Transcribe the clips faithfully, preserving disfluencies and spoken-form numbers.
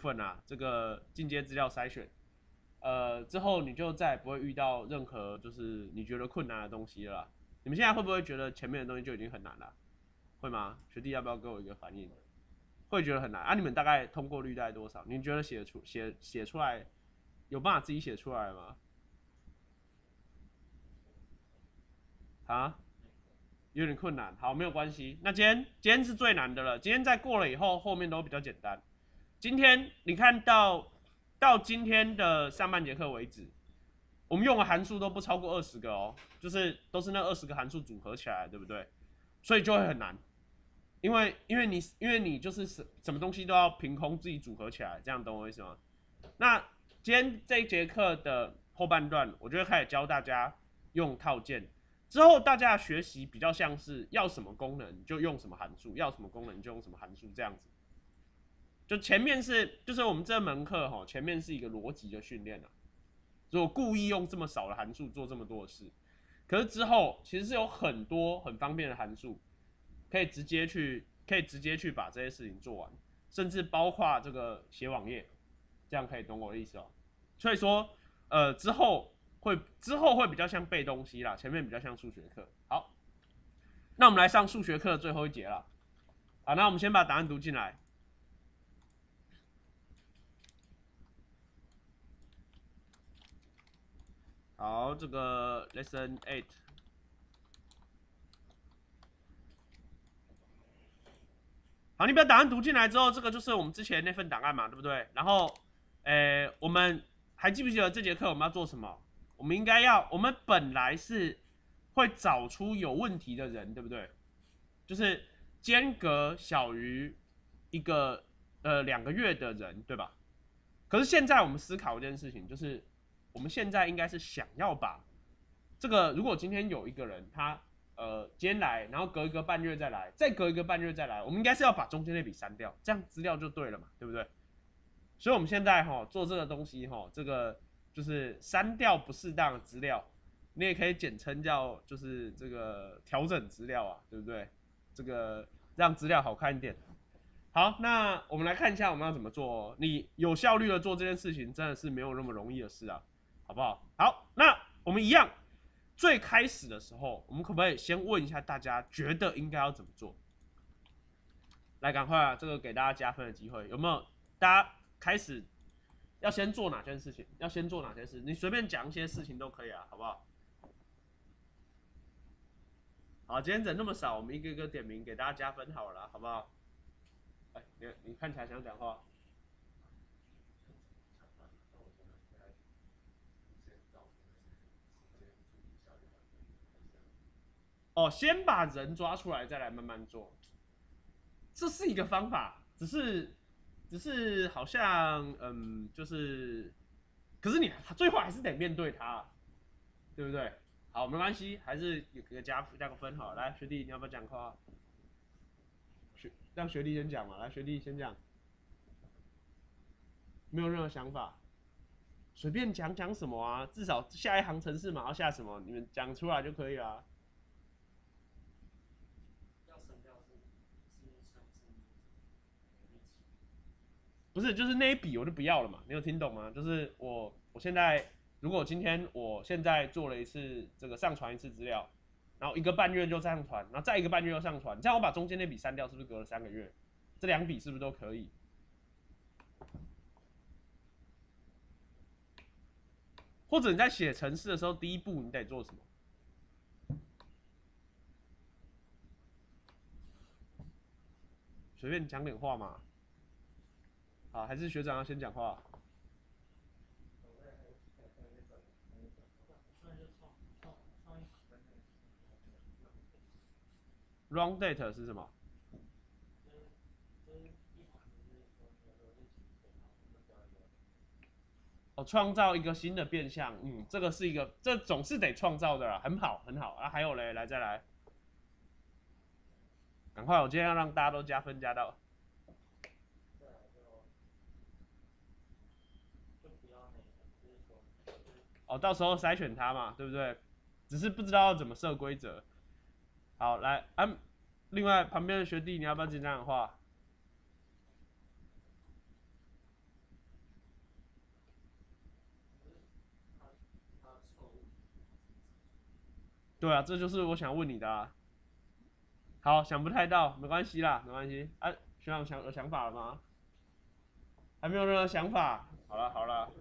分啊，这个进阶资料筛选，呃，之后你就再也不会遇到任何就是你觉得困难的东西了啦。你们现在会不会觉得前面的东西就已经很难了？会吗？学弟要不要给我一个反应？会觉得很难啊？你们大概通过率大概多少？你觉得写出写写出来有办法自己写出来吗？啊？ 有点困难，好，没有关系。那今天今天是最难的了，今天再过了以后，后面都比较简单。今天你看到到今天的上半节课为止，我们用的函数都不超过二十个哦，就是都是那二十个函数组合起来，对不对？所以就会很难，因为因为你因为你就是什什么东西都要凭空自己组合起来，这样懂我意思吗？那今天这一节课的后半段，我就会开始教大家用套件。 之后大家的学习比较像是要什么功能就用什么函数，要什么功能就用什么函数这样子。就前面是就是我们这门课哈，前面是一个逻辑的训练啊，所以我故意用这么少的函数做这么多的事。可是之后其实是有很多很方便的函数，可以直接去可以直接去把这些事情做完，甚至包括这个写网页，这样可以懂我的意思哦。所以说呃之后。 会之后会比较像背东西啦，前面比较像数学课。好，那我们来上数学课的最后一节啦。好，那我们先把答案读进来。好，这个 lesson eight。好，你把答案读进来之后，这个就是我们之前那份档案嘛，对不对？然后，诶，我们还记不记得这节课我们要做什么？ 我们应该要，我们本来是会找出有问题的人，对不对？就是间隔小于一个呃两个月的人，对吧？可是现在我们思考一件事情，就是我们现在应该是想要把这个，如果今天有一个人他呃今天来，然后隔一个半月再来，再隔一个半月再来，我们应该是要把中间那笔删掉，这样资料就对了嘛，对不对？所以我们现在齁做这个东西齁这个。 就是删掉不适当的资料，你也可以简称叫就是这个调整资料啊，对不对？这个让资料好看一点。好，那我们来看一下我们要怎么做哦。你有效率的做这件事情，真的是没有那么容易的事啊，好不好？好，那我们一样，最开始的时候，我们可不可以先问一下大家，觉得应该要怎么做？来，赶快啊，这个给大家加分的机会，有没有？大家开始。 要先做哪件事情？要先做哪件事？你随便讲一些事情都可以啊，好不好？好，今天人那么少，我们一个一个点名给大家加分好了啦，好不好？哎，你你看起来想讲话？哦，先把人抓出来，再来慢慢做，这是一个方法，只是。 只是好像，嗯，就是，可是你最后还是得面对他，对不对？好，没关系，还是有个加加个分好。来，学弟，你要不要讲话？学让学弟先讲嘛，来，学弟先讲，没有任何想法，随便讲讲什么啊，至少下一行程式码要下什么，你们讲出来就可以了。 不是，就是那一笔我就不要了嘛，你有听懂吗？就是我，我现在如果今天我现在做了一次这个上传一次资料，然后一个半月就上传，然后再一个半月又上传，这样我把中间那笔删掉，是不是隔了三个月？这两笔是不是都可以？或者你在写程式的时候，第一步你得做什么？ 随便讲点话嘛。 好，还是学长要先讲话。Wrong data 是什么？哦，创造一个新的变项，嗯，这个是一个，这总是得创造的啦，很好，很好啊。还有嘞，来再来，赶快，我今天要让大家都加分加到。 哦，到时候筛选它嘛，对不对？只是不知道怎么设规则。好，来，嗯、啊，另外旁边的学弟，你要不要讲讲话？对啊，这就是我想问你的啊。好，想不太到，没关系啦，没关系。啊，学长想有想法了吗？还没有任何想法。好了好了，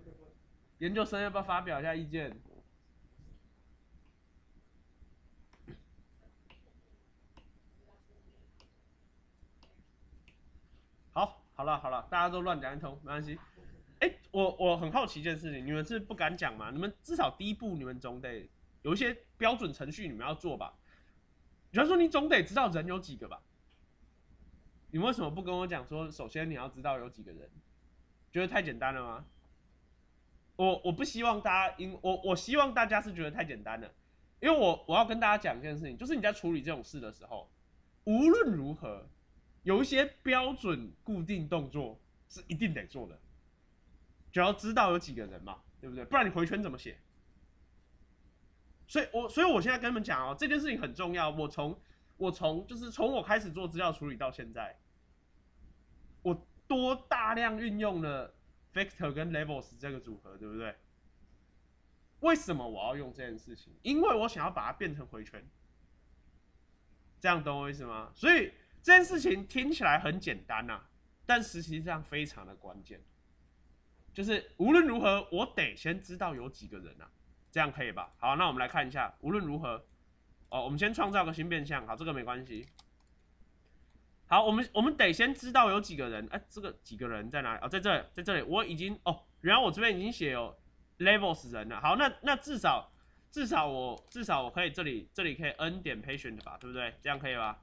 研究生要不要发表一下意见？ 好，好了，好了，大家都乱讲一通，没关系。哎、欸，我我很好奇一件事情，你们是不敢讲吗？你们至少第一步，你们总得有一些标准程序，你们要做吧。比方说，你总得知道人有几个吧？你们为什么不跟我讲说，首先你要知道有几个人？觉得太简单了吗？我我不希望大家因我我希望大家是觉得太简单了，因为我我要跟大家讲一件事情，就是你在处理这种事的时候，无论如何。 有一些标准固定动作是一定得做的，只要知道有几个人嘛，对不对？不然你回圈怎么写？所以我，我所以我现在跟你们讲哦，这件事情很重要。我从我从就是从我开始做资料处理到现在，我多大量运用了 vector 跟 levels 这个组合，对不对？为什么我要用这件事情？因为我想要把它变成回圈，这样懂我意思吗？所以。 这件事情听起来很简单呐、啊，但实际上非常的关键。就是无论如何，我得先知道有几个人啊，这样可以吧？好，那我们来看一下，无论如何，哦，我们先创造个新变项，好，这个没关系。好，我们我们得先知道有几个人，哎、啊，这个几个人在哪里？哦，在这里，在这里，我已经哦，原来我这边已经写有 levels 人了。好，那那至少至少我至少我可以这里这里可以 n 点 patient 吧，对不对？这样可以吧？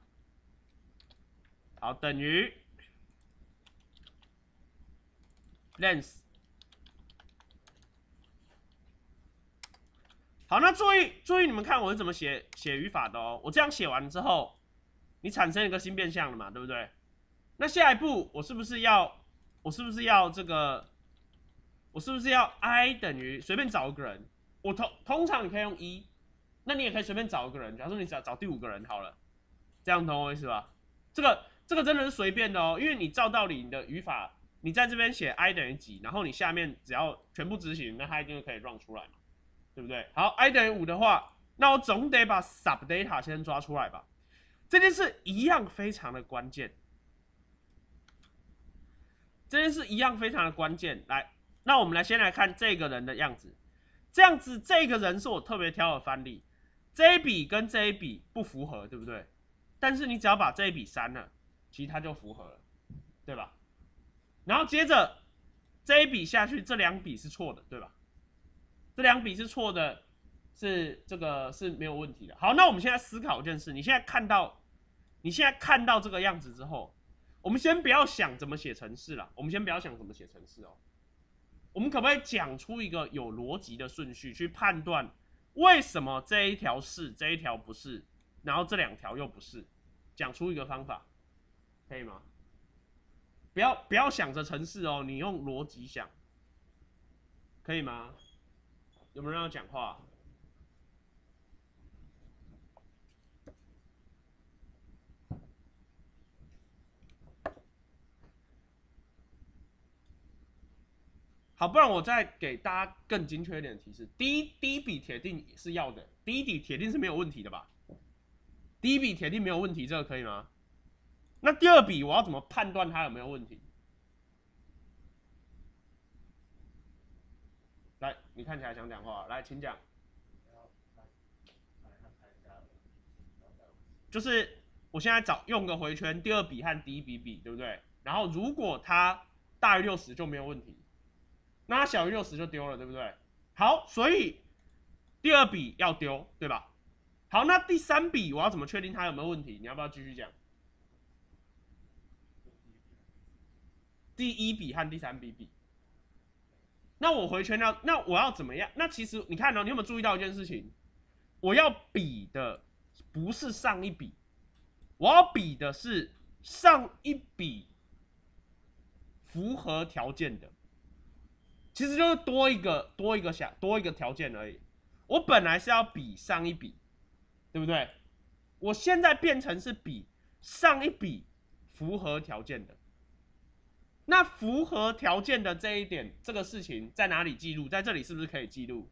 好，等于 length。好，那注意注意，你们看我是怎么写写语法的哦。我这样写完之后，你产生一个新变项了嘛，对不对？那下一步我是不是要我是不是要这个？我是不是要 i 等于随便找一个人？我通通常你可以用一，那你也可以随便找一个人。假如说你找找第五个人好了，这样懂我意思吧？这个。 这个真的是随便的哦，因为你照道理你的语法，你在这边写 i 等于几，然后你下面只要全部执行，那它一定可以 run 出来嘛，对不对？好 ，i 等于五的话，那我总得把 sub data 先抓出来吧，这件事一样非常的关键，这件事一样非常的关键。来，那我们来先来看这个人的样子，这样子这个人是我特别挑的范例，这一笔跟这一笔不符合，对不对？但是你只要把这一笔删了。 其实它就符合了，对吧？然后接着这一笔下去，这两笔是错的，对吧？这两笔是错的，是这个是没有问题的。好，那我们现在思考一件事：你现在看到，你现在看到这个样子之后，我们先不要想怎么写程式了，我们先不要想怎么写程式哦。我们可不可以讲出一个有逻辑的顺序去判断为什么这一条是，这一条不是，然后这两条又不是？讲出一个方法。 可以吗？不要不要想着程式哦，你用逻辑想，可以吗？有没有人要讲话？好，不然我再给大家更精确一点的提示。第一第一笔铁定是要的，第一笔铁定是没有问题的吧？第一笔铁定没有问题，这个可以吗？ 那第二笔我要怎么判断它有没有问题？来，你看起来想讲话，来，请讲。就是我现在找用个回圈，第二笔和第一笔比，对不对？然后如果它大于六十就没有问题，那它小于六十就丢了，对不对？好，所以第二笔要丢，对吧？好，那第三笔我要怎么确定它有没有问题？你要不要继续讲？ 第一笔和第三笔比，那我回圈要，那我要怎么样？那其实你看哦，你有没有注意到一件事情？我要比的不是上一笔，我要比的是上一笔符合条件的，其实就是多一个多一个小多一个条件而已。我本来是要比上一笔，对不对？我现在变成是比上一笔符合条件的。 那符合条件的这一点，这个事情在哪里记录？在这里是不是可以记录？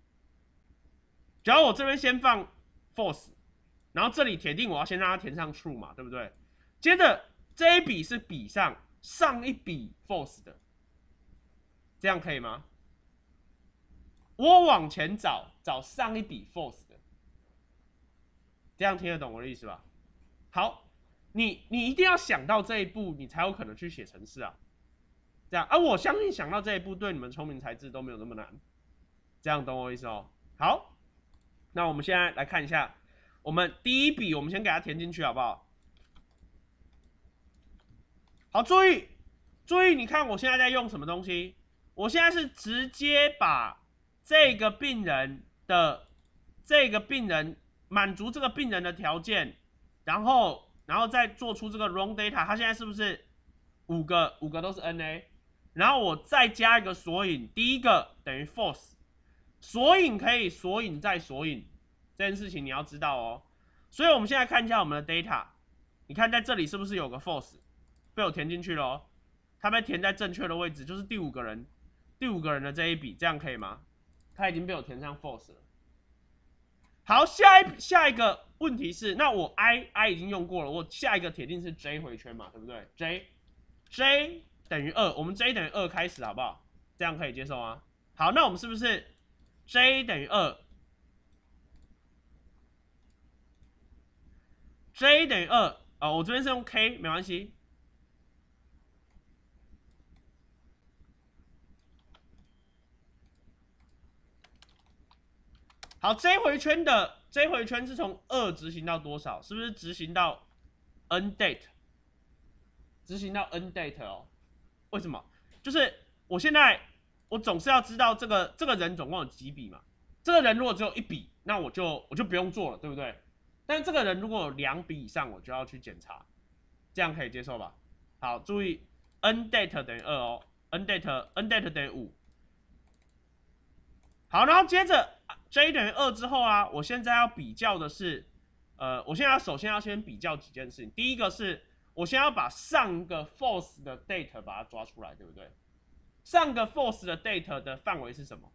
只要我这边先放 false，然后这里铁定我要先让它填上数嘛，对不对？接着这一笔是比上上一笔 false 的，这样可以吗？我往前找找上一笔 false 的，这样听得懂我的意思吧？好，你你一定要想到这一步，你才有可能去写程式啊。这样啊，我相信想到这一步对你们聪明才智都没有那么难。这样懂我意思哦？好，那我们现在来看一下。 我们第一笔，我们先给它填进去，好不好？好，注意，注意，你看我现在在用什么东西？我现在是直接把这个病人的这个病人满足这个病人的条件，然后，然后再做出这个 raw data， 它现在是不是五个五个都是 N A？ 然后我再加一个索引，第一个等于 false， 索引可以索引再索引。 这件事情你要知道哦，所以我们现在看一下我们的 data， 你看在这里是不是有个 false 被我填进去了哦？它被填在正确的位置，就是第五个人，第五个人的这一笔，这样可以吗？它已经被我填上 false 了。好，下一下一个问题是，那我 i i 已经用过了，我下一个铁定是 j 回圈嘛，对不对 ？j j 等于 二， 我们 j 等于二开始好不好？这样可以接受吗？好，那我们是不是 j 等于 二？ j 等于 二， 啊，我这边是用 k， 没关系。好 ，j 回圈的 j 回圈是从二执行到多少？是不是执行到 n date？ 执行到 n date 哦？为什么？就是我现在我总是要知道这个这个人总共有几笔嘛？这个人如果只有一笔，那我就我就不用做了，对不对？ 但这个人如果有两笔以上，我就要去检查，这样可以接受吧？好，注意 n date 等于二哦 ，n date n date 等于五。好，然后接着 j 等于二之后啊，我现在要比较的是，呃，我现在要首先要先比较几件事情。第一个是我先要把上个 false 的 date 把它抓出来，对不对？上个 false 的 date 的范围是什么？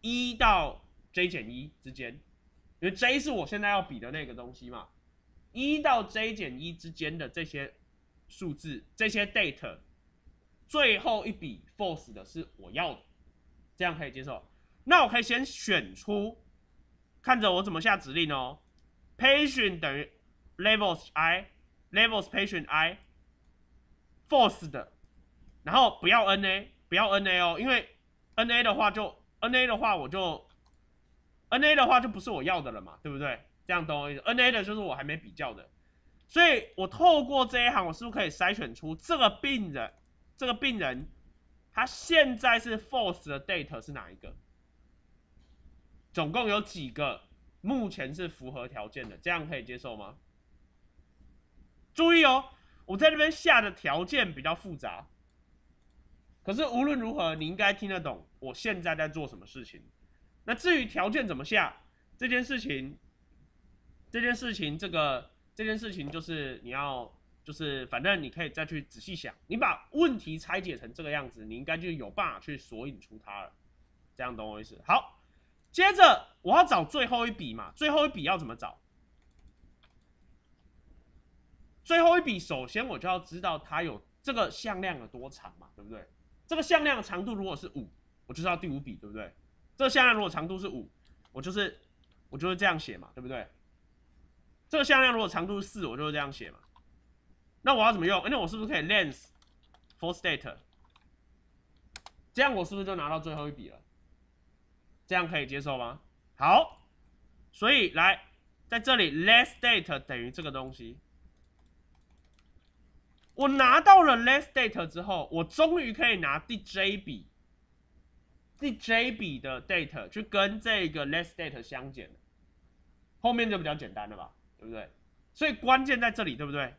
一到 j 减一之间。 因为 j 是我现在要比的那个东西嘛， 一到 j 减一之间的这些数字，这些 data， 最后一笔 false 的是我要的，这样可以接受。那我可以先选出，看着我怎么下指令哦。patient 等于 levels i，levels patient i，false 的，然后不要 N A， 不要 N A 哦，因为 N A 的话就 N A 的话我就。 N A 的话就不是我要的了嘛，对不对？这样懂我意思 ？N A 的就是我还没比较的，所以我透过这一行，我是不是可以筛选出这个病人？这个病人他现在是 false 的 data 是哪一个？总共有几个？目前是符合条件的，这样可以接受吗？注意哦，我在这边下的条件比较复杂，可是无论如何，你应该听得懂我现在在做什么事情。 那至于条件怎么下这件事情，这件事情这个这件事情就是你要就是反正你可以再去仔细想，你把问题拆解成这个样子，你应该就有办法去索引出它了，这样懂我意思？好，接着我要找最后一笔嘛，最后一笔要怎么找？最后一笔首先我就要知道它有这个向量有多长嘛，对不对？这个向量的长度如果是 五， 我就知道第五笔，对不对？ 这向量如果长度是 五， 我就是我就是这样写嘛，对不对？这个向量如果长度是 四， 我就是这样写嘛。那我要怎么用？那我是不是可以 length false data？ 这样我是不是就拿到最后一笔了？这样可以接受吗？好，所以来在这里 less data 等于这个东西。我拿到了 less data 之后，我终于可以拿第 j 笔。 第 j 笔的 data 去跟这个 less data 相减，后面就比较简单了吧，对不对？所以关键在这里，对不对？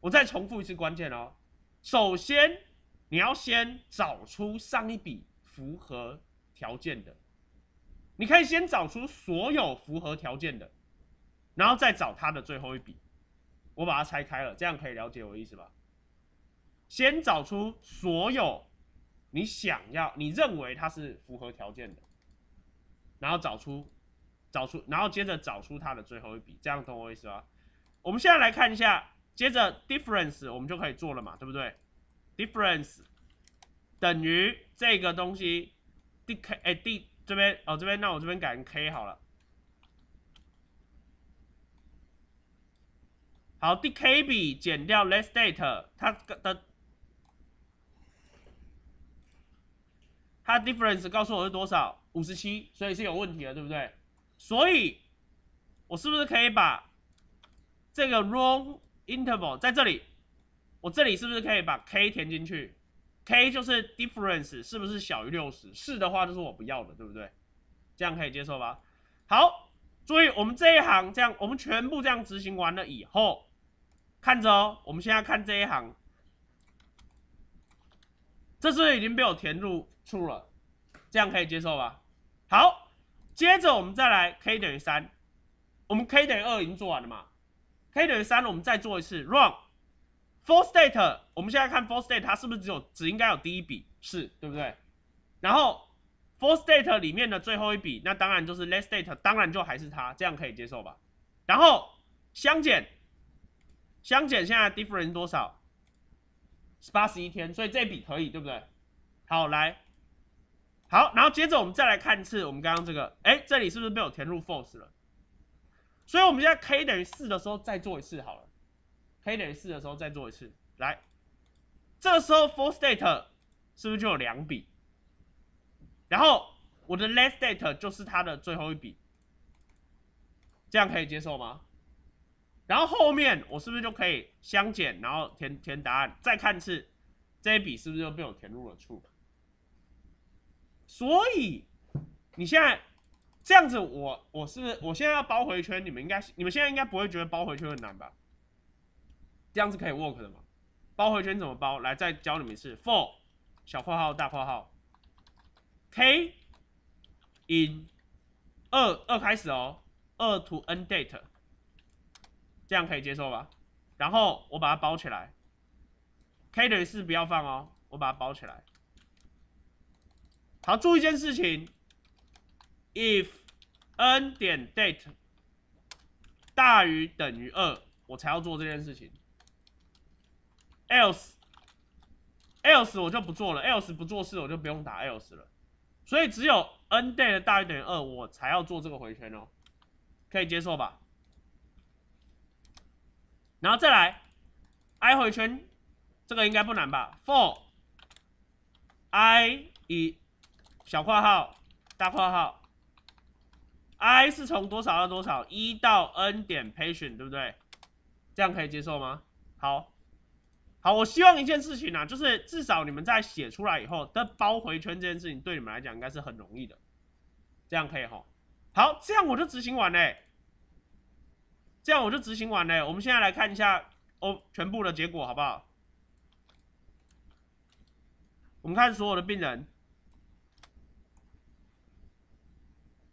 我再重复一次关键哦。首先，你要先找出上一笔符合条件的，你可以先找出所有符合条件的，然后再找它的最后一笔。我把它拆开了，这样可以了解我的意思吧？先找出所有。 你想要，你认为它是符合条件的，然后找出找出，然后接着找出它的最后一笔，这样懂我意思吗？我们现在来看一下，接着 difference 我们就可以做了嘛，对不对 ？difference 等于这个东西 d k 哎 d 这边哦这边，那我这边改成 k 好了。好 ，d k b 减掉 less date 它的它 difference 告诉我是多少？ 五十七，所以是有问题的，对不对？所以，我是不是可以把这个 wrong interval 在这里，我这里是不是可以把 k 填进去 ？k 就是 difference 是不是小于 六十？ 是的话就是我不要的，对不对？这样可以接受吧？好，注意我们这一行这样，我们全部这样执行完了以后，看着哦，我们现在看这一行，这是已经被我填入处了，这样可以接受吧？ 好，接着我们再来 k 等于 三， 我们 k 等于 二 已经做完了嘛 ？k 等于 三， 我们再做一次 run for state。我们现在看 for state 它是不是只有只应该有第一笔，是对不对？然后 for state 里面的最后一笔，那当然就是 less state， 当然就还是它，这样可以接受吧？然后相减，相减现在 difference 多少？ 八十一天，所以这笔可以对不对？好，来。 好，然后接着我们再来看一次我们刚刚这个，哎，这里是不是被我填入 false 了？所以我们现在 k 等于四的时候再做一次好了 ，k 等于四的时候再做一次，来，这个时候 false state 是不是就有两笔？然后我的 last state 就是它的最后一笔，这样可以接受吗？然后后面我是不是就可以相减，然后填填答案，再看一次这一笔是不是就被我填入了处？ 所以你现在这样子我，我我是不是我现在要包回圈？你们应该，你们现在应该不会觉得包回圈很难吧？这样是可以 work 的嘛？包回圈怎么包？来，再教你们一次 for 小括号大括号 k in 二 二开始哦， 二 to n date， 这样可以接受吧？然后我把它包起来 ，k 等于四不要放哦，我把它包起来。 好，注意一件事情 ，if n 点 date 大于等于 二， 我才要做这件事情。else else 我就不做了 ，else 不做事我就不用打 else 了。所以只有 n date 大于等于 二， 我才要做这个回圈哦，可以接受吧？然后再来 i 回圈，这个应该不难吧 ？for i 以 小括号，大括号 ，i 是从多少到多少， 一到 n 点 patient， 对不对？这样可以接受吗？好，好，我希望一件事情啊，就是至少你们在写出来以后的包回圈这件事情，对你们来讲应该是很容易的，这样可以吼。好，这样我就执行完嘞，这样我就执行完嘞。我们现在来看一下哦，全部的结果好不好？我们看所有的病人。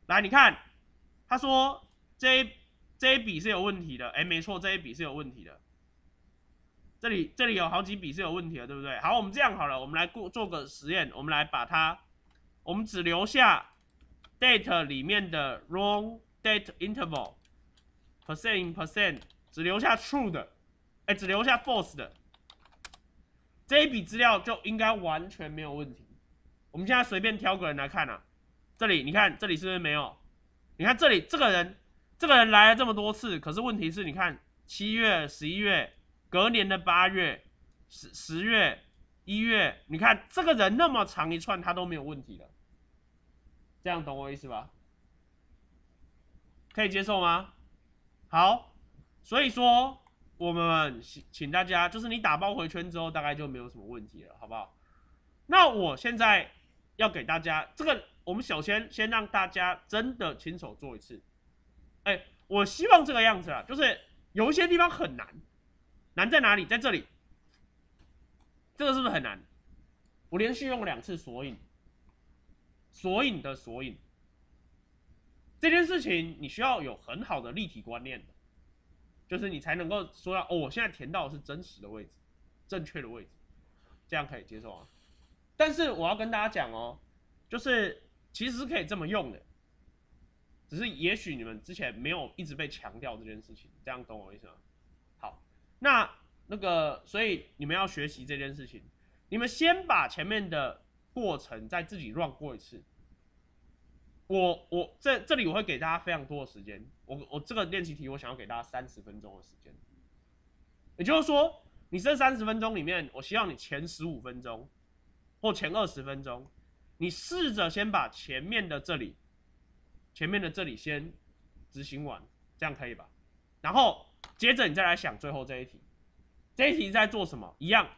来，你看，他说这一这一笔是有问题的，哎，没错，这一笔是有问题的。这里这里有好几笔是有问题的，对不对？好，我们这样好了，我们来过做个实验，我们来把它，我们只留下 date 里面的 wrong date interval percent in percent， 只留下 true 的，哎，只留下 false 的，这一笔资料就应该完全没有问题。我们现在随便挑个人来看啊。 这里你看，这里是不是没有？你看这里这个人，这个人来了这么多次，可是问题是，你看七月、十一月，隔年的八月、十十月、一月，你看这个人那么长一串，他都没有问题的。这样懂我意思吧？可以接受吗？好，所以说我们请大家，就是你打包回圈之后，大概就没有什么问题了，好不好？那我现在要给大家这个。 我们首先先让大家真的亲手做一次，哎，我希望这个样子啊，就是有一些地方很难，难在哪里？在这里，这个是不是很难？我连续用了两次索引，索引的索引，这件事情你需要有很好的立体观念的，就是你才能够说到哦，我现在填到的是真实的位置，正确的位置，这样可以接受啊。但是我要跟大家讲哦，就是。 其实是可以这么用的，只是也许你们之前没有一直被强调这件事情，这样懂我意思吗？好，那那个，所以你们要学习这件事情，你们先把前面的过程再自己 run 过一次。我我这这里我会给大家非常多的时间，我我这个练习题我想要给大家三十分钟的时间，也就是说，你这三十分钟里面，我希望你前十五分钟或前二十分钟，你试着先把前面的这里。 前面的这里先执行完，这样可以吧？然后接着你再来想最后这一题，这一题在做什么？一样，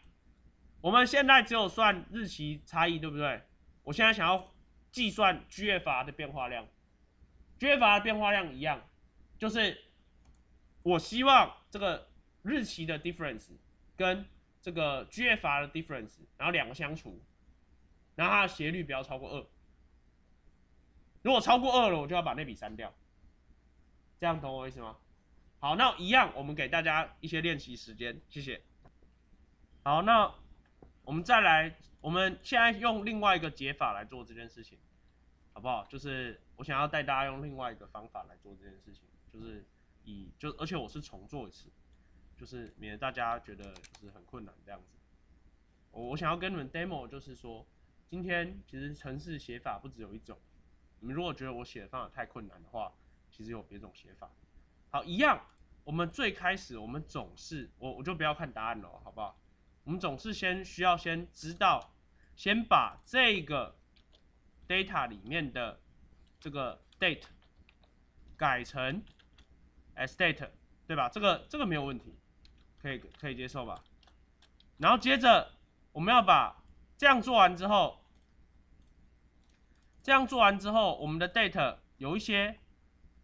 我们现在只有算日期差异，对不对？我现在想要计算 G F R 的变化量 ，G F R 的变化量一样，就是我希望这个日期的 difference 跟这个 G F R 的 difference， 然后两个相除，然后它的斜率不要超过二。 如果超过二了，我就要把那笔删掉，这样懂我意思吗？好，那一样，我们给大家一些练习时间，谢谢。好，那我们再来，我们现在用另外一个解法来做这件事情，好不好？就是我想要带大家用另外一个方法来做这件事情，就是以就而且我是重做一次，就是免得大家觉得就是很困难这样子。我我想要跟你们 demo， 就是说今天其实程式写法不只有一种。 你们如果觉得我写的方法太困难的话，其实有别种写法。好，一样，我们最开始我们总是我我就不要看答案了，好不好？我们总是先需要先知道，先把这个 data 里面的这个 date 改成 as date， 对吧？这个这个没有问题，可以可以接受吧？然后接着我们要把这样做完之后。 这样做完之后，我们的 data 有一些，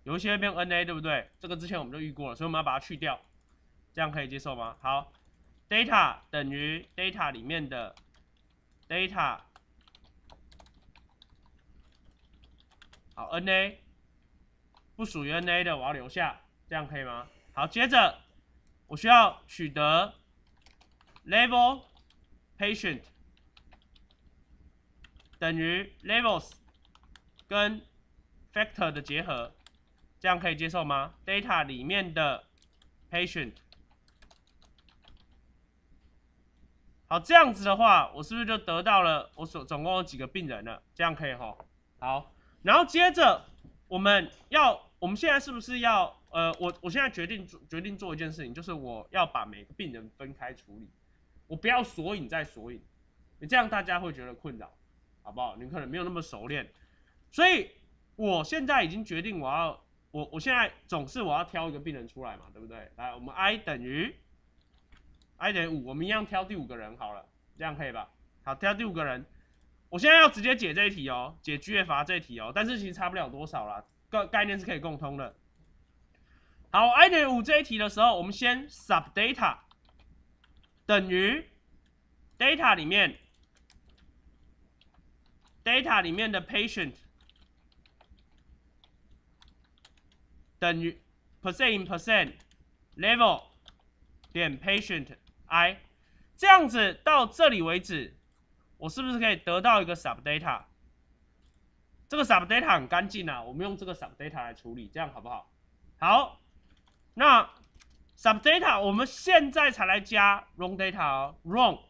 有一些变 N A， 对不对？这个之前我们就遇过了，所以我们要把它去掉，这样可以接受吗？好 ，data 等于 data 里面的 data， 好 N A 不属于 N A 的我要留下，这样可以吗？好，接着我需要取得 level patient 等于 levels。 跟 factor 的结合，这样可以接受吗 ？data 里面的 patient， 好，这样子的话，我是不是就得到了我所总共有几个病人了？这样可以吼。好，然后接着我们要，我们现在是不是要呃，我我现在决定决定做一件事情，就是我要把每个病人分开处理，我不要索引再索引，你这样大家会觉得困扰，好不好？你可能没有那么熟练。 所以，我现在已经决定我要我我现在总是我要挑一个病人出来嘛，对不对？来，我们 i 等于 i 等于五，我们一样挑第五个人好了，这样可以吧？好，挑第五个人，我现在要直接解这一题哦，解 G F R 这一题哦，但是其实差不了多少啦，概概念是可以共通的。好 ，i 等于五这一题的时候，我们先 sub data 等于 data 里面 data 里面的 patient。 等于 percent in percent level 点 patient i， 这样子到这里为止，我是不是可以得到一个 sub data？ 这个 sub data 很干净啊，我们用这个 sub data 来处理，这样好不好？好，那 sub data 我们现在才来加 wrong data 哦 ，wrong，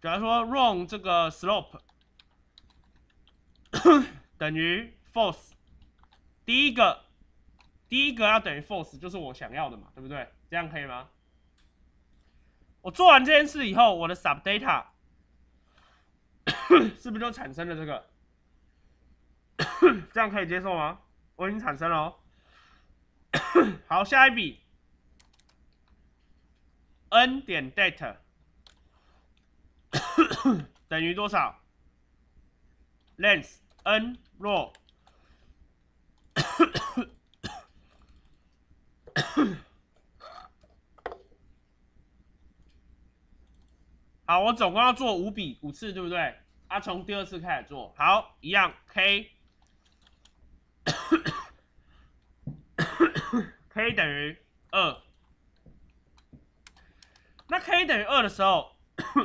假如说 wrong 这个 slope 等于 false， 第一个，第一个要等于 false， 就是我想要的嘛，对不对？这样可以吗？我做完这件事以后，我的 sub data 是不是就产生了这个？这样可以接受吗？我已经产生了哦。好，下一笔 ，n 点 data 等于多少 ？length n row 好，我总共要做五笔五次，对不对？啊，从第二次开始做，好，一样 k k 等于二。那 k 等于二的时候，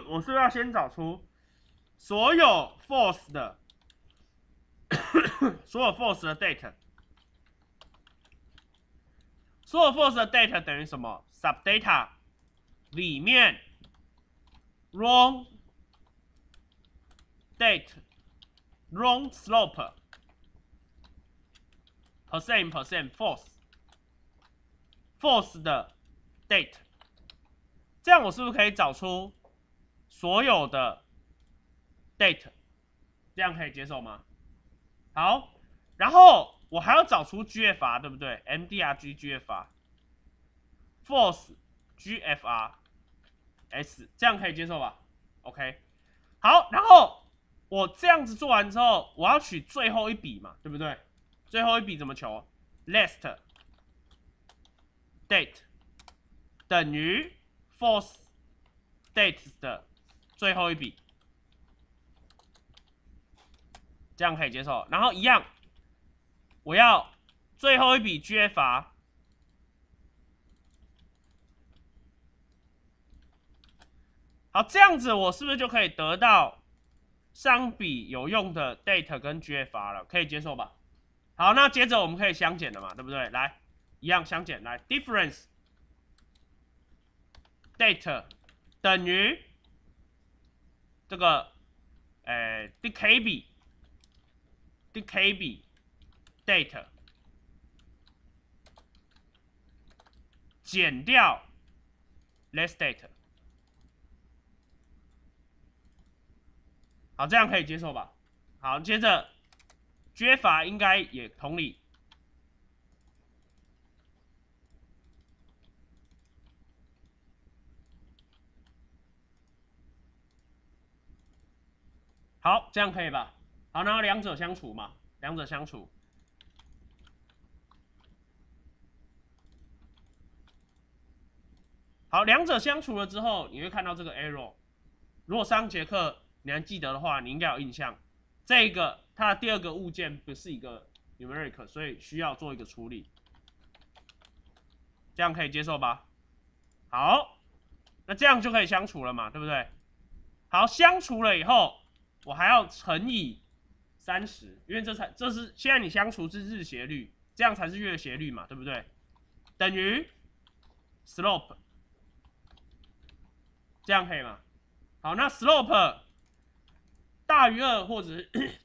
我是不是要先找出所有 false 的所有 false 的 data， 所有 false 的 data 等于什么 ？subdata 里面 wrong date wrong slope percent percent false false 的 date， 这样我是不是可以找出所有的 date？ 这样可以接受吗？ 好，然后我还要找出 G F R， 对不对 ？M D R G G F R false G F R S， 这样可以接受吧 ？OK， 好，然后我这样子做完之后，我要取最后一笔嘛，对不对？最后一笔怎么求 ？Last date 等于 false dates 的最后一笔。 这样可以接受，然后一样，我要最后一笔 G F R好，这样子我是不是就可以得到商笔有用的 data 跟 G F R 了？可以接受吧？好，那接着我们可以相减了嘛，对不对？来，一样相减，来 difference data 等于这个，呃 ，D K B。 D K B data 减掉 less data， 好，这样可以接受吧？好，接着 G F R 应该也同理，好，这样可以吧？ 好，然后两者相除嘛，两者相除。好，两者相除了之后，你会看到这个 error。如果上节课你还记得的话，你应该有印象。这个它的第二个物件不是一个 numeric， 所以需要做一个处理。这样可以接受吧？好，那这样就可以相除了嘛，对不对？好，相除了以后，我还要乘以 三十， 因为这才这是现在你相除是日斜率，这样才是月斜率嘛，对不对？等于 slope， 这样可以吗？好，那 slope 大于二或者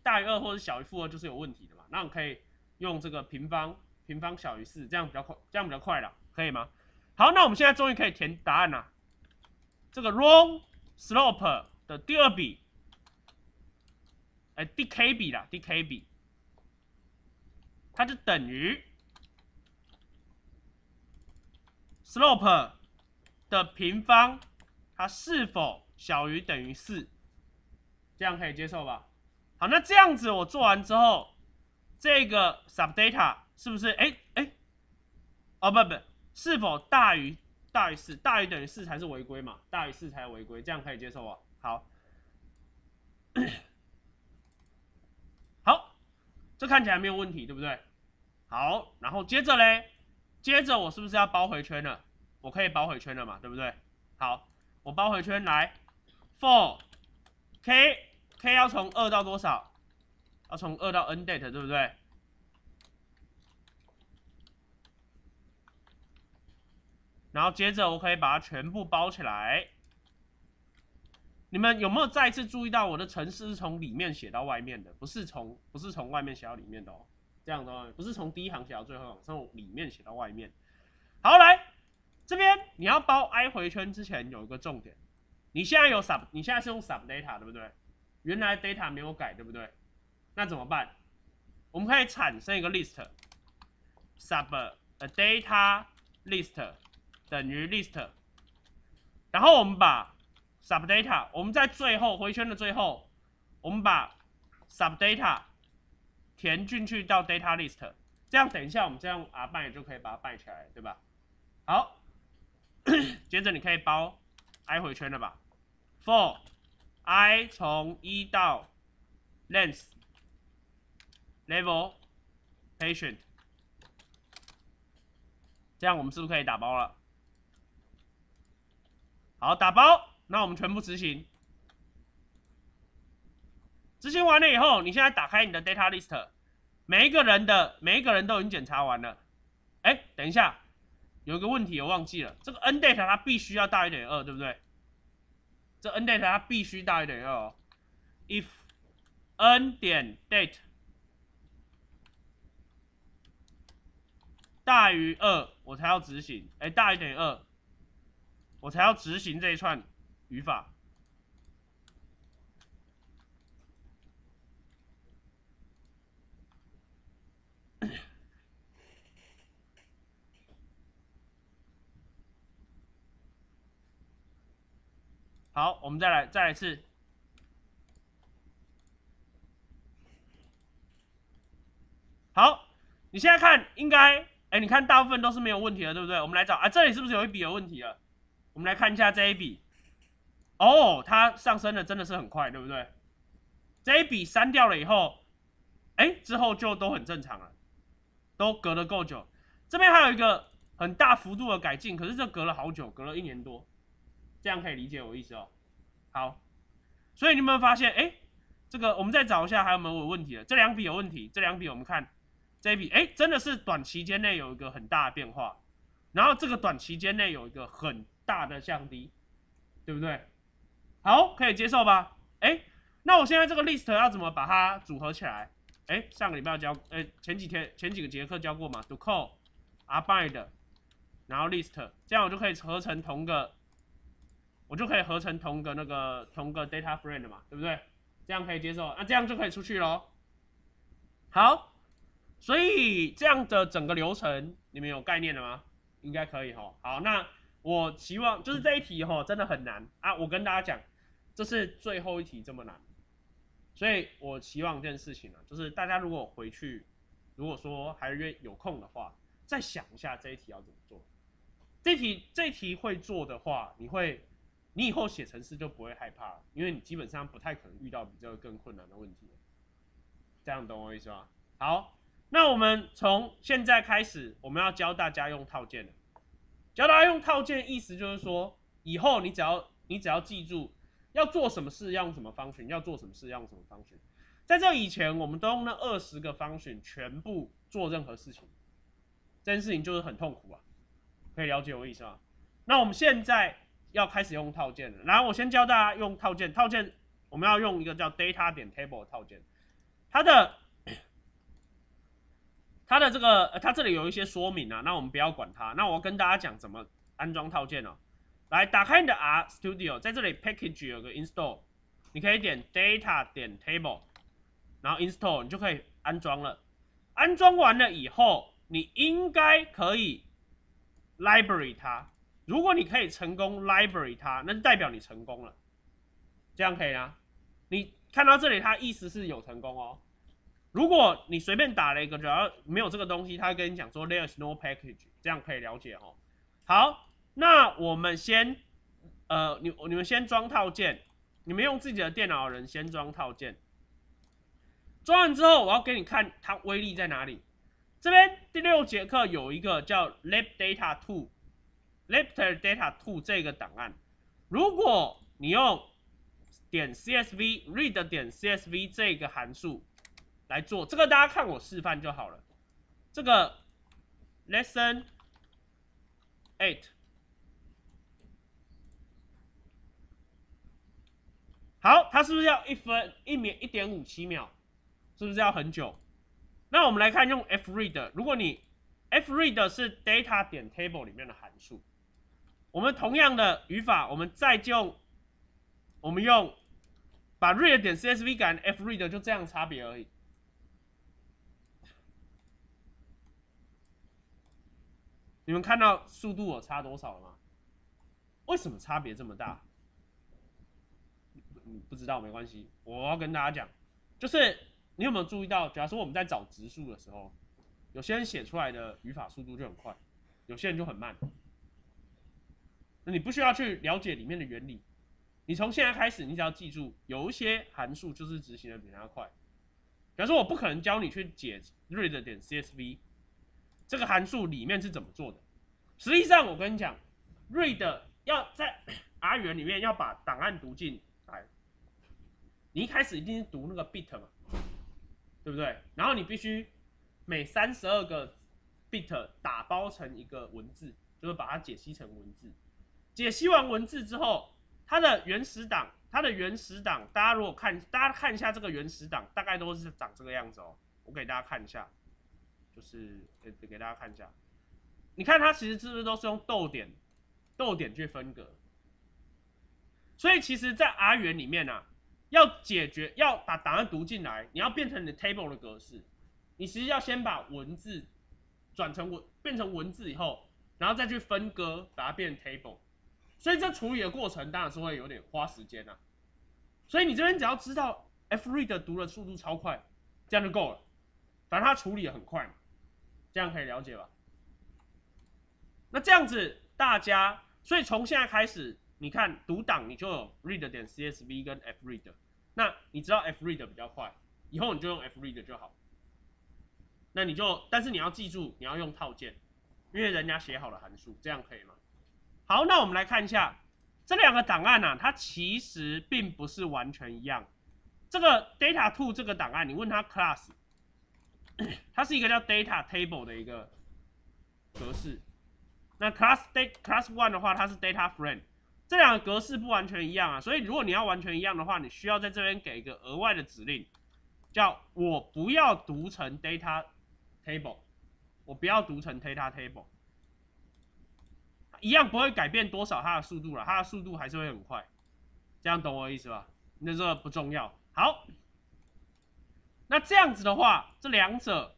大于二或者小于负二就是有问题的嘛。那我可以用这个平方，平方小于 四， 这样比较快，这样比较快啦，可以吗？好，那我们现在终于可以填答案啦。这个 wrong slope 的第二笔。 哎 ，D K B 啦 ，D K B， 它就等于 slope 的平方，它是否小于等于 四？ 这样可以接受吧？好，那这样子我做完之后，这个 subdata 是不是？哎哎，哦不不，是否大于大于 四？ 大于等于四才是违规嘛？大于四才违规，这样可以接受啊？好。这看起来没有问题，对不对？好，然后接着嘞，接着我是不是要包回圈了？我可以包回圈了嘛，对不对？好，我包回圈来 ，for k k 要从二到多少？要从二到 n date， 对不对？然后接着我可以把它全部包起来。你们有没有再一次注意到我的程式是从里面写到外面的，不是从不是从外面写到里面的哦，这样的不是从第一行写到最后一行，从里面写到外面。好，来这边你要包 i 回圈之前有一个重点，你现在有 sub， 你现在是用 sub data 对不对？原来 data 没有改对不对？那怎么办？我们可以产生一个 list sub data list 等于 list， 然后我们把 subdata， 我们在最后回圈的最后，我们把 subdata 填进去到 data list， 这样等一下我们这样 R 办也就可以把它办起来，对吧？好，接着你可以包 i 回圈了吧 ？for i 从一到 length level patient， 这样我们是不是可以打包了？好，打包。 那我们全部执行，执行完了以后，你现在打开你的 data list， 每一个人的每一个人都已经检查完了。哎，等一下，有一个问题我忘记了，这个 n data 它必须要大于等于二，对不对？这 n data 它必须大于等于二哦。if n 点 date 大于二，我才要执行。哎，大于等于二，我才要执行这一串语法。 好，我们再来，再来一次。好，你现在看，应该，哎，你看大部分都是没有问题的，对不对？我们来找啊，这里是不是有一笔有问题了？我们来看一下这一笔。哦，它上升的真的是很快，对不对？这一笔删掉了以后，哎，之后就都很正常了，都隔得够久。这边还有一个很大幅度的改进，可是这隔了好久，隔了一年多。 这样可以理解我意思哦。好，所以你有没有发现？哎，这个我们再找一下还有没有问题了？这两笔有问题，这两笔我们看这一笔，哎，真的是短期间内有一个很大的变化，然后这个短期间内有一个很大的降低，对不对？好，可以接受吧？哎，那我现在这个 list 要怎么把它组合起来？哎，上个礼拜教，哎，前几天前几个节课教过嘛 ，do call bind， 然后 list， 这样我就可以合成同个。 我就可以合成同个那个同个 data frame 的嘛，对不对？这样可以接受，那、啊、这样就可以出去咯。好，所以这样的整个流程你们有概念了吗？应该可以哈。好，那我希望就是这一题哈，真的很难啊！我跟大家讲，这是最后一题这么难，所以我希望一件事情呢、啊，就是大家如果回去，如果说还是有空的话，再想一下这一题要怎么做。这题这题会做的话，你会。 你以后写程式就不会害怕了，因为你基本上不太可能遇到比这个更困难的问题。这样懂我意思吗？好，那我们从现在开始，我们要教大家用套件了。教大家用套件，意思就是说，以后你只要你只要记住要做什么事要用什么function，要做什么事要用什么function。在这以前，我们都用那二十个function全部做任何事情，这件事情就是很痛苦啊。可以了解我意思吗？那我们现在。 要开始用套件了，然后我先教大家用套件。套件我们要用一个叫 data 点 table 的套件，它的它的这个、呃、它这里有一些说明啊，那我们不要管它。那我跟大家讲怎么安装套件哦。来，打开你的 R Studio， 在这里 package 有个 install， 你可以点 data 点 table， 然后 install 你就可以安装了。安装完了以后，你应该可以 library 它。 如果你可以成功 library 它，那就代表你成功了，这样可以啊。你看到这里，它意思是有成功哦。如果你随便打了一个，只要没有这个东西，它会跟你讲说 there's no package， 这样可以了解哦。好，那我们先，呃，你你们先装套件，你们用自己的电脑的人先装套件。装完之后，我要给你看它威力在哪里。这边第六节课有一个叫 lab data two。 Lab Data 二 这个档案，如果你用点 csv read 点 csv 这个函数来做，这个大家看我示范就好了。这个 lesson 八， 好，它是不是要一分一秒一点五七秒？是不是要很久？那我们来看用 f read， 如果你 f read 是 data 点 table 里面的函数。 我们同样的语法，我们再用，我们用把 read 点 csv 改 f read 就这样差别而已。你们看到速度有差多少了吗？为什么差别这么大？不知道没关系，我要跟大家讲，就是你有没有注意到，假如说我们在找值数的时候，有些人写出来的语法速度就很快，有些人就很慢。 那你不需要去了解里面的原理，你从现在开始，你只要记住，有一些函数就是执行的比它快。比方说，我不可能教你去解 read 点 csv 这个函数里面是怎么做的。实际上，我跟你讲 ，read 要在 R 语言里面要把档案读进来，你一开始一定是读那个 bit 嘛，对不对？然后你必须每三十二个 bit 打包成一个文字，就是把它解析成文字。解析完文字之后，它的原始档，它的原始档，大家如果看，大家看一下这个原始档，大概都是长这个样子哦。我给大家看一下，就是给给大家看一下，你看它其实是不是都是用逗点，逗点去分隔？ 所以其实，在 R 语言里面啊，要解决要把档案读进来，你要变成你的 table 的格式，你其实要先把文字转成文变成文字以后，然后再去分割把它变成 table。所以这处理的过程当然是会有点花时间啊。所以你这边只要知道 F read 读的速度超快，这样就够了。反正它处理也很快嘛，这样可以了解吧？那这样子大家，所以从现在开始。 你看读档，你就有 read 点 csv 跟 f read， 那你知道 f read 比较快，以后你就用 f read 就好。那你就，但是你要记住，你要用套件，因为人家写好了函数，这样可以吗？好，那我们来看一下这两个档案啊，它其实并不是完全一样。这个 data two 这个档案，你问它 class， 它是一个叫 data table 的一个格式。那 class data class one 的话，它是 data frame。 这两个格式不完全一样啊，所以如果你要完全一样的话，你需要在这边给一个额外的指令，叫我不要读成 data table， 我不要读成 data table， 一样不会改变多少它的速度了，它的速度还是会很快，这样懂我的意思吧？那这不重要。好，那这样子的话，这两者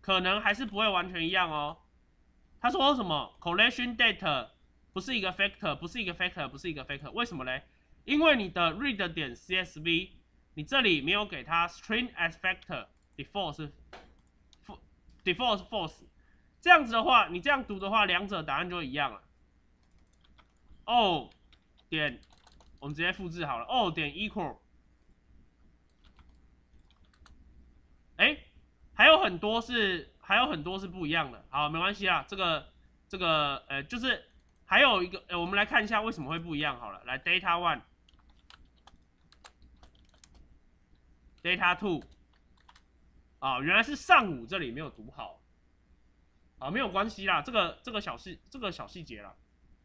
可能还是不会完全一样哦。他说什么 collection data？ 不是一个 factor， 不是一个 factor， 不是一个 factor， 为什么嘞？因为你的 read 点 csv， 你这里没有给它 string as factor，default 是 default 是 false， 这样子的话，你这样读的话，两者答案就一样了。o 点，我们直接复制好了 ，o 点 equal， 哎，还有很多是还有很多是不一样的，好，没关系啊，这个这个呃就是。 还有一个，呃，我们来看一下为什么会不一样好了。来 ，data one、data two， 啊，原来是上午这里没有读好，啊，没有关系啦，这个这个小细这个小细节啦，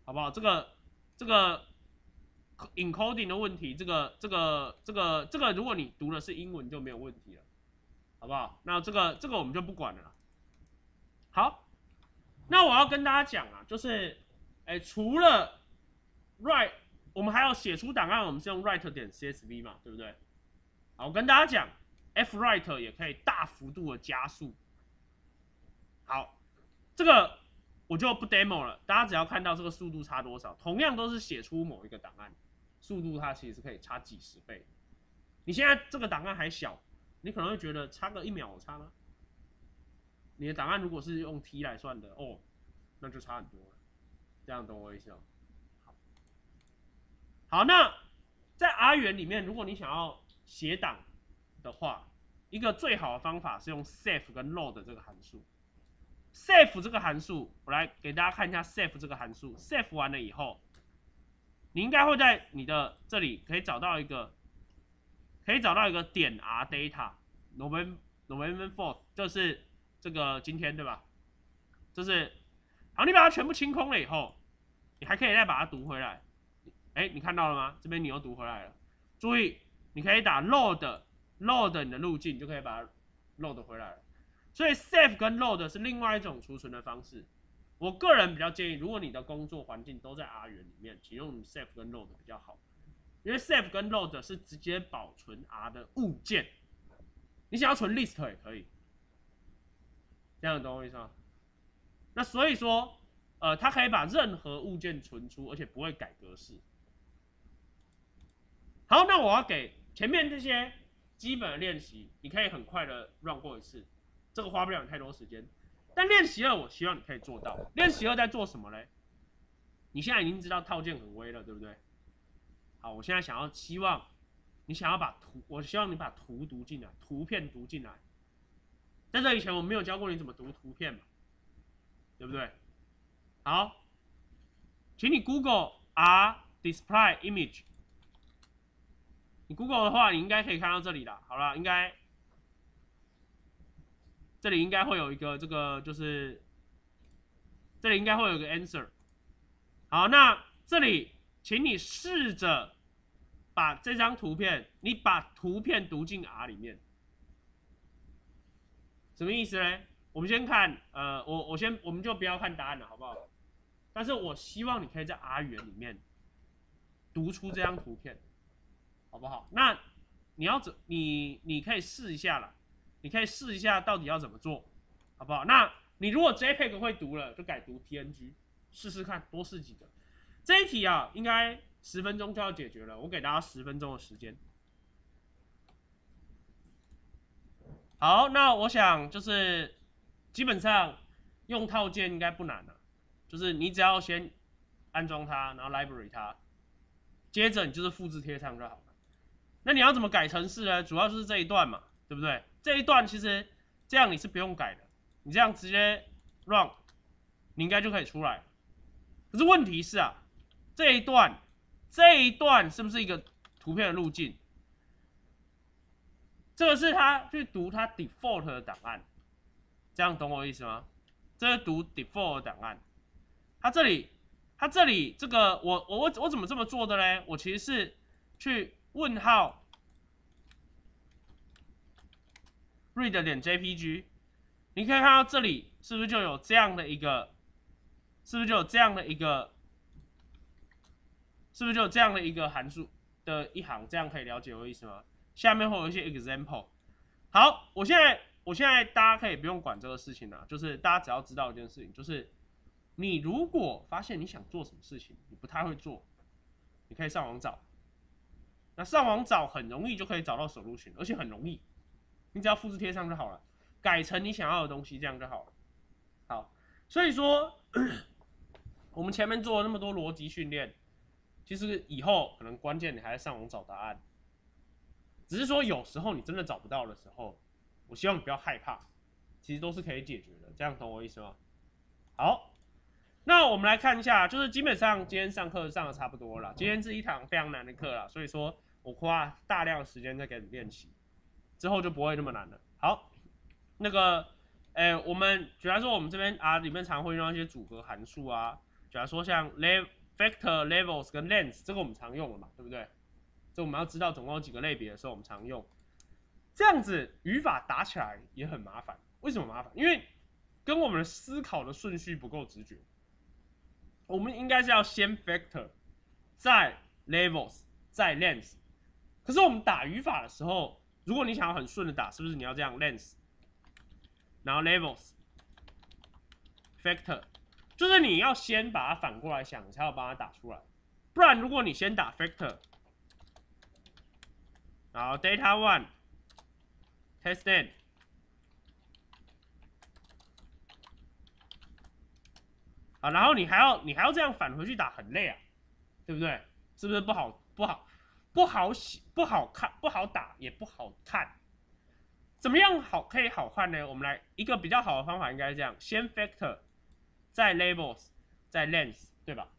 好不好？这个这个 encoding 的问题，这个这个这个这个，如果你读的是英文就没有问题了，好不好？那这个这个我们就不管了啦。好，那我要跟大家讲啊，就是。 哎，除了 write， 我们还有写出档案，我们是用 write 点 csv 嘛，对不对？好，我跟大家讲 ，f write 也可以大幅度的加速。好，这个我就不 demo 了，大家只要看到这个速度差多少，同样都是写出某一个档案，速度它其实是可以差几十倍。你现在这个档案还小，你可能会觉得差个一秒有差吗？你的档案如果是用 t 来算的，哦，那就差很多了。 这样懂我意思哦。好，好，那在 R 语言里面，如果你想要写档的话，一个最好的方法是用 save 跟 load 这个函数。save 这个函数，我来给大家看一下 save 这个函数。save 完了以后，你应该会在你的这里可以找到一个，可以找到一个点 R data November November fourth， 就是这个今天对吧？就是。 好，你把它全部清空了以后，你还可以再把它读回来。哎，你看到了吗？这边你又读回来了。注意，你可以打 load load 你的路径，你就可以把它 load 回来了。所以 save 跟 load 是另外一种储存的方式。我个人比较建议，如果你的工作环境都在 R 语言里面，请用 save 跟 load 比较好，因为 save 跟 load 是直接保存 R 的物件。你想要存 list 也可以，这样懂我意思吗？ 那所以说，呃，它可以把任何物件存出，而且不会改格式。好，那我要给前面这些基本的练习，你可以很快的 run 过一次，这个花不了你太多时间。但练习二，我希望你可以做到。练习二在做什么嘞？你现在已经知道套件很微了，对不对？好，我现在想要希望你想要把图，我希望你把图读进来，图片读进来。在这以前我没有教过你怎么读图片嘛。 对不对？好，请你 Google R display image，你 Google 的话，你应该可以看到这里啦。好啦，应该这里应该会有一个这个，就是这里应该会有一个 answer。好，那这里，请你试着把这张图片，你把图片读进 R 里面，什么意思呢？我们先看，呃，我我先我们就不要看答案了，好不好？但是我希望你可以在 R 语言里面读出这张图片。 好不好？那你要怎你你可以试一下啦，你可以试一下到底要怎么做，好不好？那你如果 JPEG 会读了，就改读 P N G， 试试看，多试几个。这一题啊，应该十分钟就要解决了，我给大家十分钟的时间。好，那我想就是基本上用套件应该不难了，就是你只要先安装它，然后 library 它，接着你就是复制贴上就好了。 那你要怎么改程式呢？主要就是这一段嘛，对不对？这一段其实这样你是不用改的，你这样直接 run， 你应该就可以出来。可是问题是啊，这一段这一段是不是一个图片的路径？这个是它去读它 default 的档案，这样懂我意思吗？这是读 default 的档案，它这里它这里这个我我我我怎么这么做的呢？我其实是去 问号 read 点 J P G， 你可以看到这里是不是就有这样的一个，是不是就有这样的一个，是不是就有这样的一个函数的一行？这样可以了解我的意思吗？下面会有一些 example。好，我现在我现在大家可以不用管这个事情了，就是大家只要知道一件事情，就是你如果发现你想做什么事情，你不太会做，你可以上网找。 那上网找很容易就可以找到solution，而且很容易，你只要复制贴上就好了，改成你想要的东西，这样就好了。好，所以说我们前面做了那么多逻辑训练，其实以后可能关键你还是上网找答案，只是说有时候你真的找不到的时候，我希望你不要害怕，其实都是可以解决的，这样懂我意思吗？好，那我们来看一下，就是基本上今天上课上的差不多了，今天是一堂非常难的课了，所以说 我花大量的时间在给你练习，之后就不会那么难了。好，那个，哎、欸，我们举来说，我们这边啊，里面常会用到一些组合函数啊，举来说像 level vector levels 跟 length， 这个我们常用了嘛，对不对？所以我们要知道总共有几个类别的时候，我们常用。这样子语法打起来也很麻烦，为什么麻烦？因为跟我们思考的顺序不够直觉，我们应该是要先 vector， 再 levels， 再 length。 可是我们打语法的时候，如果你想要很顺的打，是不是你要这样 length， 然后 levels vector， 就是你要先把它反过来想，你才要把它打出来。不然如果你先打 vector， 然后 data one test n， 啊，然后你还要你还要这样返回去打，很累啊，对不对？是不是不好不好？ 不好写，不好看，不好打，也不好看。怎么样好可以好看呢？我们来一个比较好的方法，应该是这样：先 vector， 再 labels， 再 length， 对吧？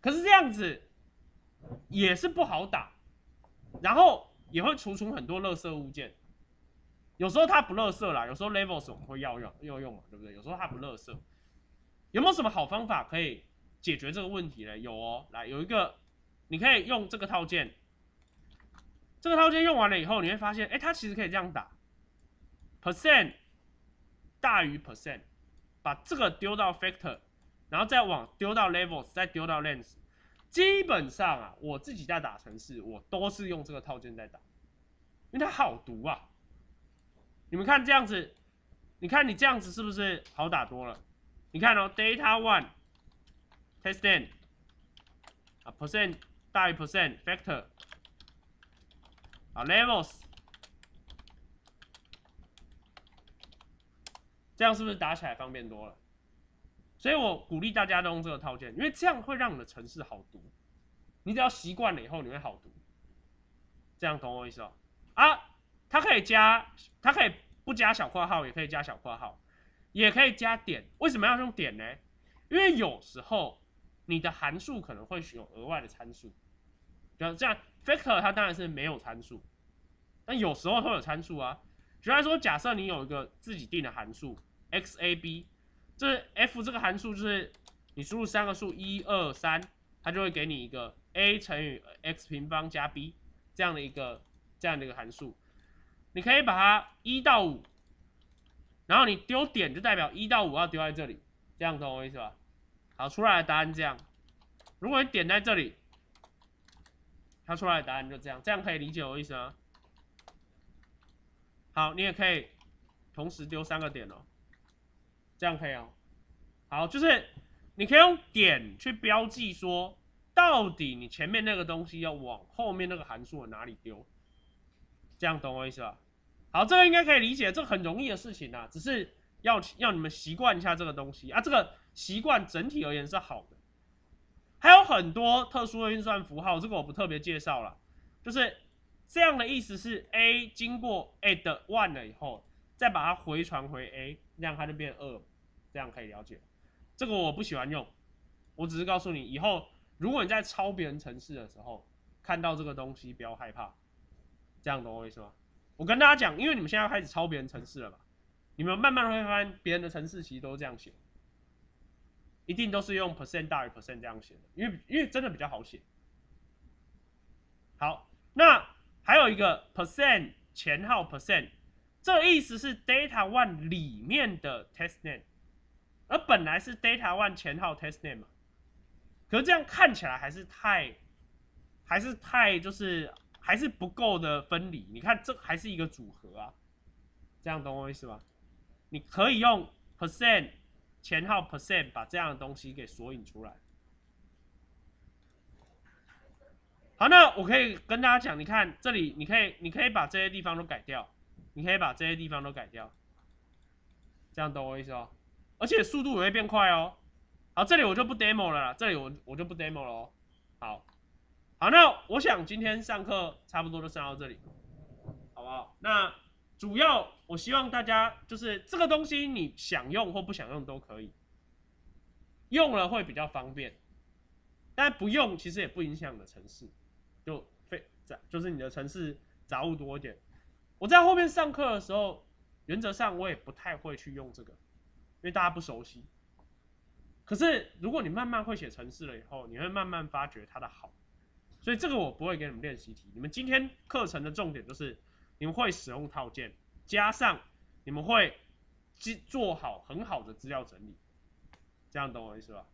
可是这样子也是不好打，然后也会储存很多垃圾物件。有时候它不垃圾啦，有时候 labels 我们会要用要用嘛，对不对？有时候它不垃圾。有没有什么好方法可以解决这个问题呢？有哦，来有一个，你可以用这个套件。 这个套件用完了以后，你会发现，哎，它其实可以这样打 percent 大于 percent， 把这个丢到 vector， 然后再往丢到 levels， 再丢到 length。基本上啊，我自己在打程式，我都是用这个套件在打，因为它好读啊。你们看这样子，你看你这样子是不是好打多了？你看哦 ，data one test n 啊 percent 大于 percent vector。 好 ，levels， 这样是不是打起来方便多了？所以我鼓励大家都用这个套件，因为这样会让你的程式好读。你只要习惯了以后，你会好读。这样懂我意思哦？啊，它可以加，它可以不加小括号，也可以加小括号，也可以加点。为什么要用点呢？因为有时候你的函数可能会有额外的参数。像这样 factor 它当然是没有参数，但有时候会有参数啊。举例来说，假设你有一个自己定的函数 x a b， 这 f 这个函数就是你输入三个数一二三，它就会给你一个 a 乘以 x 平方加 b 这样的一个这样的一个函数。你可以把它一到五，然后你丢点就代表一到五要丢在这里，这样懂我意思吧？好，出来的答案这样。 如果你点在这里，它出来的答案就这样，这样可以理解我意思吗？好，你也可以同时丢三个点哦，这样可以哦。好，就是你可以用点去标记说，到底你前面那个东西要往后面那个函数往哪里丢，这样懂我意思吧？好，这个应该可以理解，这个很容易的事情啊，只是要要你们习惯一下这个东西啊，这个习惯整体而言是好的。 还有很多特殊的运算符号，这个我不特别介绍了。就是这样的意思是 a 经过 add one 了以后，再把它回传回 a， 这样它就变二，这样可以了解。这个我不喜欢用，我只是告诉你，以后如果你在抄别人程式的时候看到这个东西，不要害怕。这样懂我意思吗？我跟大家讲，因为你们现在开始抄别人程式了吧？你们慢慢会发现别人的程式其实都这样写。 一定都是用 percent 大于 percent 这样写的，因为因为真的比较好写。好，那还有一个 percent 前号 percent， 这个意思是 data one 里面的 testnet， 而本来是 data one 前号 testnet 嘛，可是这样看起来还是太，还是太就是还是不够的分离。你看这还是一个组合啊，这样懂我意思吧？你可以用 percent。 前号 percent 把这样的东西给索引出来。好，那我可以跟大家讲，你看这里，你可以，你可以把这些地方都改掉，你可以把这些地方都改掉，这样懂我意思哦？而且速度也会变快哦。好，这里我就不 demo 了啦，这里我我就不 demo 了哦。好，好，那我想今天上课差不多就上到这里，好不好？那。 主要我希望大家就是这个东西，你想用或不想用都可以，用了会比较方便，但不用其实也不影响你的程式，就非就是你的程式杂物多一点。我在后面上课的时候，原则上我也不太会去用这个，因为大家不熟悉。可是如果你慢慢会写程式了以后，你会慢慢发觉它的好，所以这个我不会给你们练习题。你们今天课程的重点就是。 你们会使用套件，加上你们会做好很好的资料整理，这样懂我意思吧？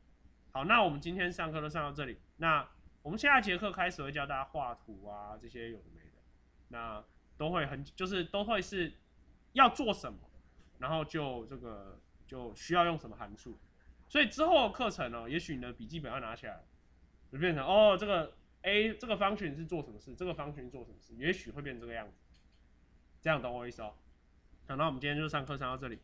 好，那我们今天上课就上到这里。那我们下一节课开始会教大家画图啊，这些有的没的，那都会很就是都会是要做什么，然后就这个就需要用什么函数。所以之后的课程哦，也许你的笔记本要拿起来，就变成哦这个 a 这个function是做什么事，这个function做什么事，也许会变成这个样子。 这样懂我意思哦？好，那我们今天就上课上到这里。